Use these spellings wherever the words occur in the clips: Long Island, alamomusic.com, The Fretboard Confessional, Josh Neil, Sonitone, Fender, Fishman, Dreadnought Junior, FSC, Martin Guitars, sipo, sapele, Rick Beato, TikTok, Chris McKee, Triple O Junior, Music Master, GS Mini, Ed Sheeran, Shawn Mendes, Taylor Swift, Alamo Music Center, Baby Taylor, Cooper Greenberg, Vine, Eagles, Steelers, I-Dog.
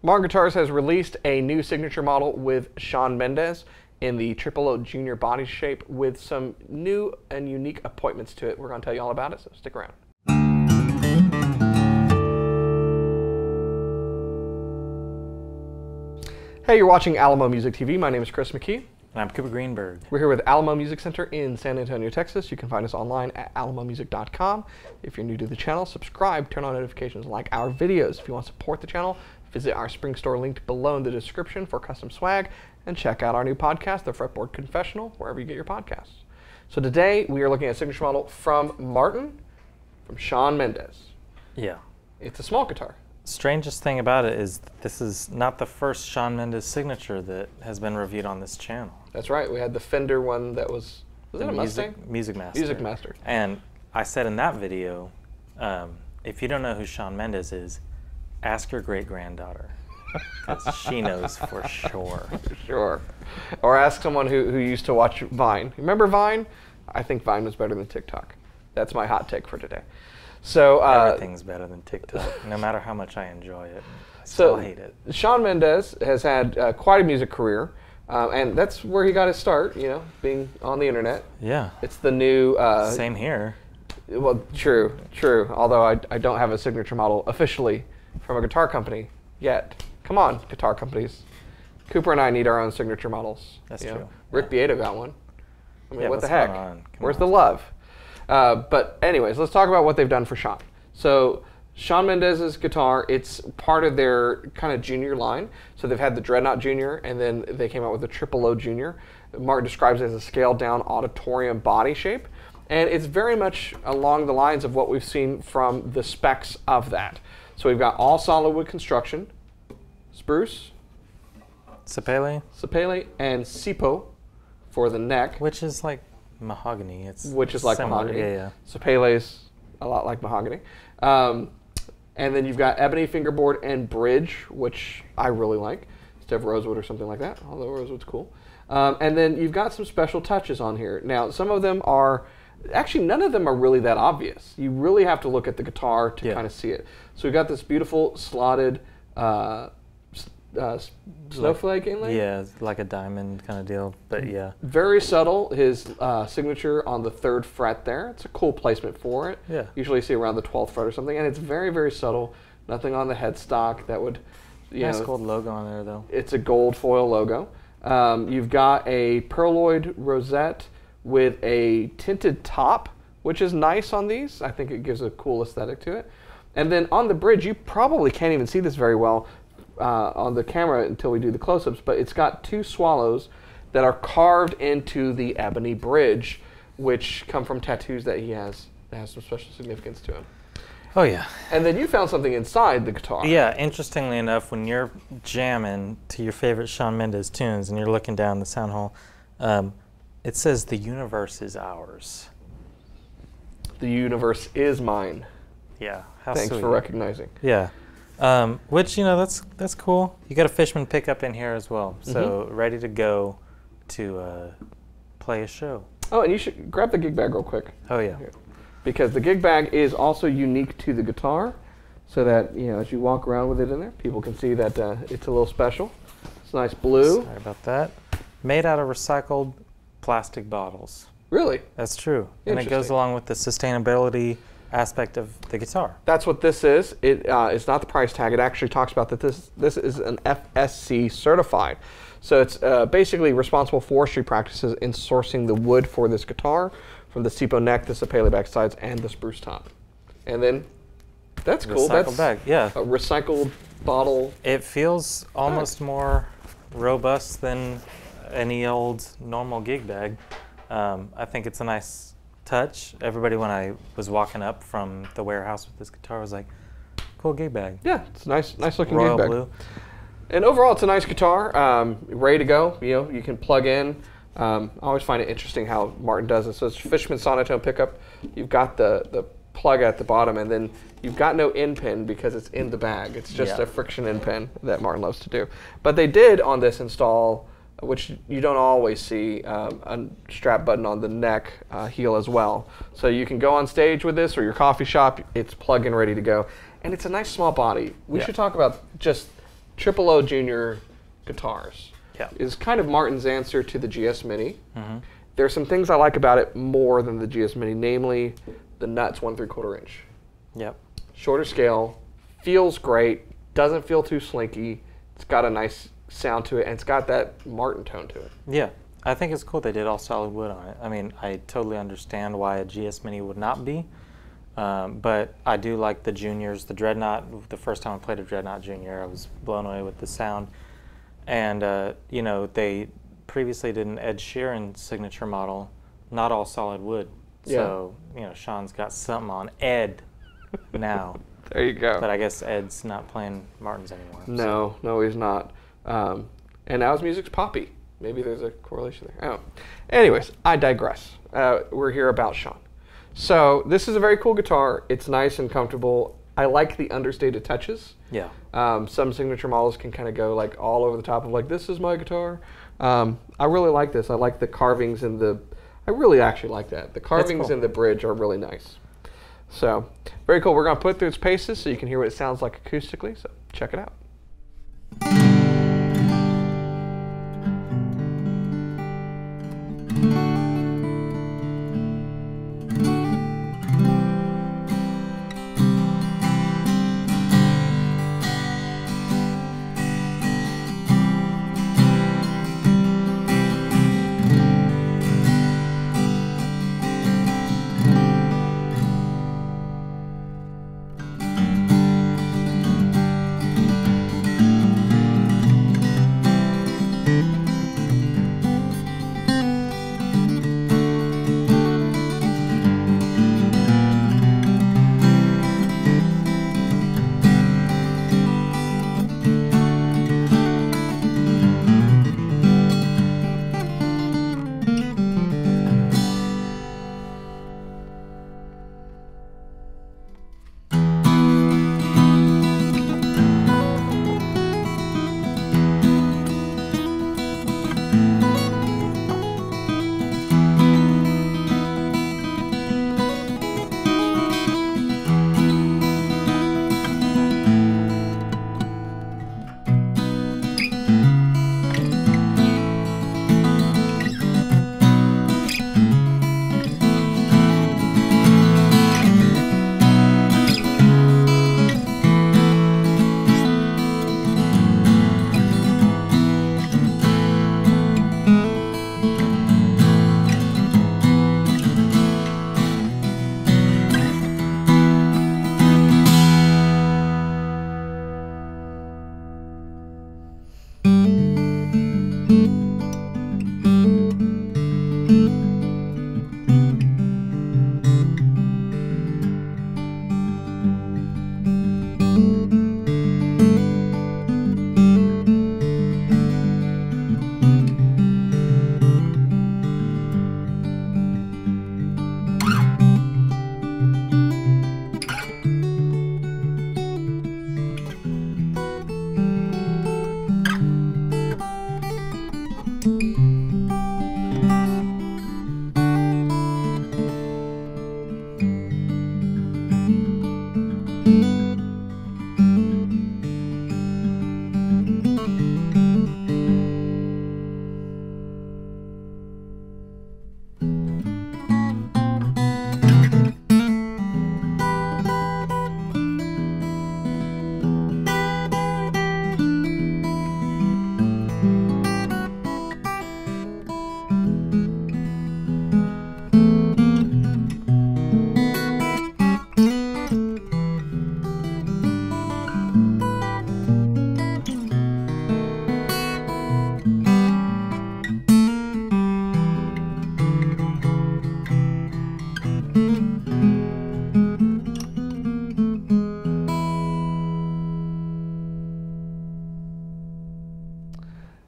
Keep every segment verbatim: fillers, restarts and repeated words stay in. Martin Guitars has released a new signature model with Shawn Mendes in the Triple O Junior body shape with some new and unique appointments to it. We're going to tell you all about it, so stick around. Hey, you're watching Alamo Music T V. My name is Chris McKee. And I'm Cooper Greenberg. We're here with Alamo Music Center in San Antonio, Texas. You can find us online at alamo music dot com. If you're new to the channel, subscribe, turn on notifications, like our videos. If you want to support the channel, visit our Spring Store linked below in the description for custom swag, and check out our new podcast, The Fretboard Confessional, wherever you get your podcasts. So today, we are looking at a signature model from Martin, from Shawn Mendes. Yeah. It's a small guitar. Strangest thing about it is this is not the first Shawn Mendes signature that has been reviewed on this channel. That's right. We had the Fender one that was, was that a Mustang? Music Master. Music Master. And I said in that video, um, if you don't know who Shawn Mendes is, ask your great-granddaughter, because she knows for sure. For sure. Or ask someone who, who used to watch Vine. Remember Vine? I think Vine was better than TikTok. That's my hot take for today. So uh, everything's better than TikTok, no matter how much I enjoy it. I so still hate it. Shawn Mendes has had uh, quite a music career, um, and that's where he got his start, you know, being on the internet. Yeah. It's the new... Uh, Same here. Well, true, true. Although I, I don't have a signature model officially from a guitar company yet. Come on, guitar companies. Cooper and I need our own signature models. That's true. Know? Rick yeah. Beato got one. I mean, yeah, what the heck? Where's on. the love? Uh, but anyways, let's talk about what they've done for Shawn. So Shawn Mendes' guitar, it's part of their kind of junior line. So they've had the Dreadnought Junior, and then they came out with the Triple O Junior. Martin describes it as a scaled-down auditorium body shape. And it's very much along the lines of what we've seen from the specs of that. So we've got all solid wood construction, spruce, sapele, sapele, and sipo for the neck, which is like mahogany. It's which is like similar, mahogany. Yeah, yeah. Sapele's a lot like mahogany, um, and then you've got ebony fingerboard and bridge, which I really like, instead of rosewood or something like that. Although rosewood's cool, um, and then you've got some special touches on here. Now, some of them are. Actually, none of them are really that obvious. You really have to look at the guitar to yeah. kind of see it. So we've got this beautiful slotted uh, uh, snowflake like, inlay. Yeah, like a diamond kind of deal, but yeah. Very subtle, his uh, signature on the third fret there. It's a cool placement for it. Yeah. Usually you see around the twelfth fret or something, and it's very, very subtle. Nothing on the headstock that would, you nice know. Nice gold logo on there, though. It's a gold foil logo. Um, you've got a pearloid rosette with a tinted top, which is nice on these. I think it gives a cool aesthetic to it. And then on the bridge, you probably can't even see this very well uh, on the camera until we do the close-ups, but it's got two swallows that are carved into the ebony bridge, which come from tattoos that he has that has some special significance to him. Oh, yeah. And then you found something inside the guitar. Yeah, interestingly enough, when you're jamming to your favorite Shawn Mendes tunes and you're looking down the sound hole, um, it says, "The universe is ours." The universe is mine. Yeah. How Thanks sweet. for recognizing. Yeah. Um, which, you know, that's that's cool. You got a Fishman pickup in here as well. So mm-hmm. ready to go to uh, play a show. Oh, and you should grab the gig bag real quick. Oh, yeah. Here. Because the gig bag is also unique to the guitar, so that, you know, as you walk around with it in there, people can see that uh, it's a little special. It's nice blue. Sorry about that. Made out of recycled plastic bottles. Really? That's true. And it goes along with the sustainability aspect of the guitar. That's what this is. It, uh, it's not the price tag. It actually talks about that this this is an F S C certified. So it's uh, basically responsible forestry practices in sourcing the wood for this guitar from the sipo neck, the sapele back sides, and the spruce top. And then that's cool. That's bag. Yeah. A recycled bottle. It feels almost more robust than any old normal gig bag. Um, I think it's a nice touch. Everybody, when I was walking up from the warehouse with this guitar, was like, cool gig bag. Yeah, it's a nice, nice looking Royal gig bag. Blue. And overall, it's a nice guitar, um, ready to go. You know, you can plug in. Um, I always find it interesting how Martin does it. So it's Fishman Sonitone pickup. You've got the, the plug at the bottom, and then you've got no end pin because it's in the bag. It's just yeah. a friction end pin that Martin loves to do. But they did on this install, which you don't always see, um, a strap button on the neck uh, heel as well. So you can go on stage with this or your coffee shop. It's plug-in ready to go. And it's a nice small body. We yeah. should talk about just Triple O Junior guitars. Yeah. Is kind of Martin's answer to the G S Mini. Mm-hmm. There are some things I like about it more than the G S Mini, namely the nuts one three quarter inch. Yep. Shorter scale, feels great, doesn't feel too slinky. It's got a nice sound to it, and it's got that Martin tone to it. Yeah, I think it's cool they did all solid wood on it. I mean, I totally understand why a G S Mini would not be, um, but I do like the Juniors, the Dreadnought. The first time I played a Dreadnought Junior, I was blown away with the sound. And, uh, you know, they previously did an Ed Sheeran signature model, not all solid wood. Yeah. So, you know, Sean's got something on Ed now. There you go. But I guess Ed's not playing Martins anymore. No, so. no, he's not. Um, and now his music's poppy. Maybe there's a correlation there. Oh. Anyways, I digress. Uh, we're here about Shawn. So this is a very cool guitar. It's nice and comfortable. I like the understated touches. Yeah. Um, some signature models can kind of go like all over the top of like, this is my guitar. Um, I really like this. I like the carvings and the, I really actually like that. The carvings cool. and the bridge are really nice. So, very cool. We're going to put it through its paces so you can hear what it sounds like acoustically, so check it out.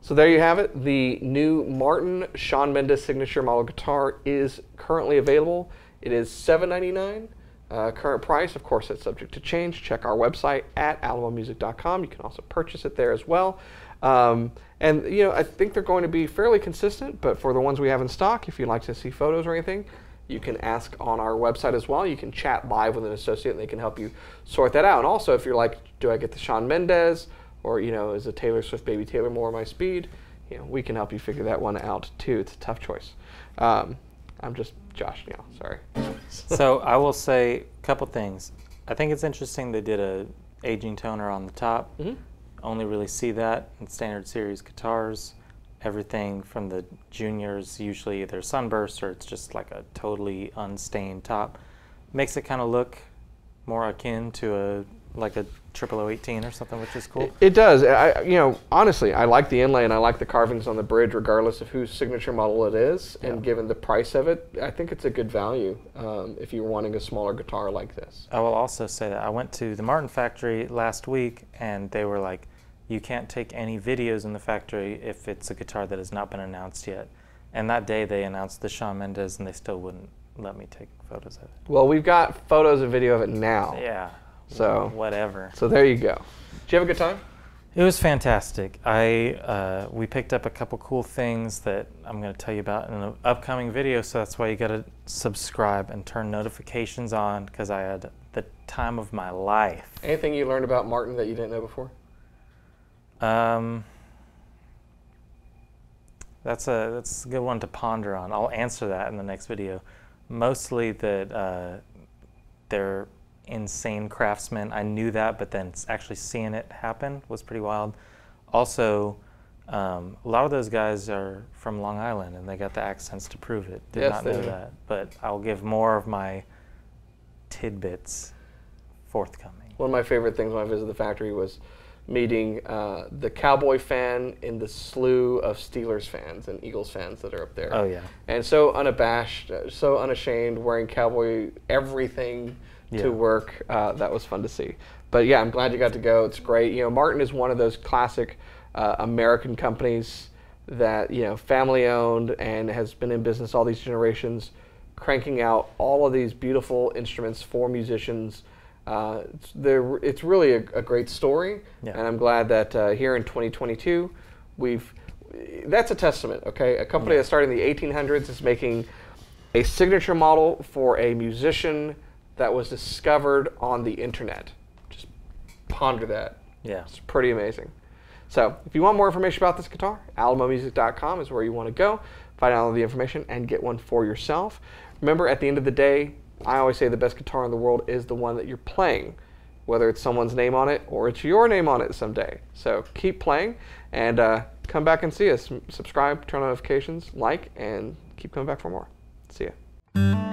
So there you have it. The new Martin Shawn Mendes signature model guitar is currently available. It is seven ninety-nine. Uh, current price, of course, it's subject to change. Check our website at alamo music dot com. You can also purchase it there as well. Um, and you know, I think they're going to be fairly consistent. But for the ones we have in stock, if you'd like to see photos or anything, you can ask on our website as well. You can chat live with an associate, and they can help you sort that out. And also, if you're like, do I get the Shawn Mendes or, you know, is a Taylor Swift, Baby Taylor more my speed? You know, we can help you figure that one out too. It's a tough choice. Um, I'm just Josh Neil, sorry. So I will say a couple things. I think it's interesting they did a aging toner on the top. Mm-hmm. Only really see that in standard series guitars. Everything from the juniors, usually either sunburst or it's just like a totally unstained top. Makes it kind of look more akin to a like a Triple O eighteen or something, which is cool. It, it does. I, you know, honestly, I like the inlay and I like the carvings on the bridge, regardless of whose signature model it is. Yeah. And given the price of it, I think it's a good value um, if you're wanting a smaller guitar like this. I will also say that I went to the Martin factory last week and they were like, you can't take any videos in the factory if it's a guitar that has not been announced yet. And that day they announced the Shawn Mendes and they still wouldn't let me take photos of it. Well, we've got photos and video of it now. Yeah. So whatever. So there you go. Did you have a good time? It was fantastic. I uh, we picked up a couple cool things that I'm going to tell you about in an upcoming video. So that's why you got to subscribe and turn notifications on, because I had the time of my life. Anything you learned about Martin that you didn't know before? Um, that's a that's a good one to ponder on. I'll answer that in the next video. Mostly that uh, they're insane craftsmen. I knew that, but then actually seeing it happen was pretty wild. Also, um, a lot of those guys are from Long Island, and they got the accents to prove it. Did yes, not know that, but I'll give more of my tidbits forthcoming. One of my favorite things when I visited the factory was meeting uh, the Cowboy fan in the slew of Steelers fans and Eagles fans that are up there. Oh, yeah. And so unabashed, so unashamed, wearing Cowboy everything yeah. to work. Uh, that was fun to see. But, yeah, I'm glad you got to go. It's great. You know, Martin is one of those classic uh, American companies that, you know, family-owned and has been in business all these generations, cranking out all of these beautiful instruments for musicians. Uh, it's, it's really a, a great story, yeah. and I'm glad that uh, here in twenty twenty-two, we've that's a testament, okay? A company yeah. that started in the eighteen hundreds is making a signature model for a musician that was discovered on the internet. Just ponder that. Yeah. It's pretty amazing. So if you want more information about this guitar, alamo music dot com is where you want to go. Find out all the information and get one for yourself. Remember, at the end of the day, I always say the best guitar in the world is the one that you're playing, whether it's someone's name on it or it's your name on it someday. So keep playing and uh, come back and see us. Subscribe, turn on notifications, like, and keep coming back for more. See ya.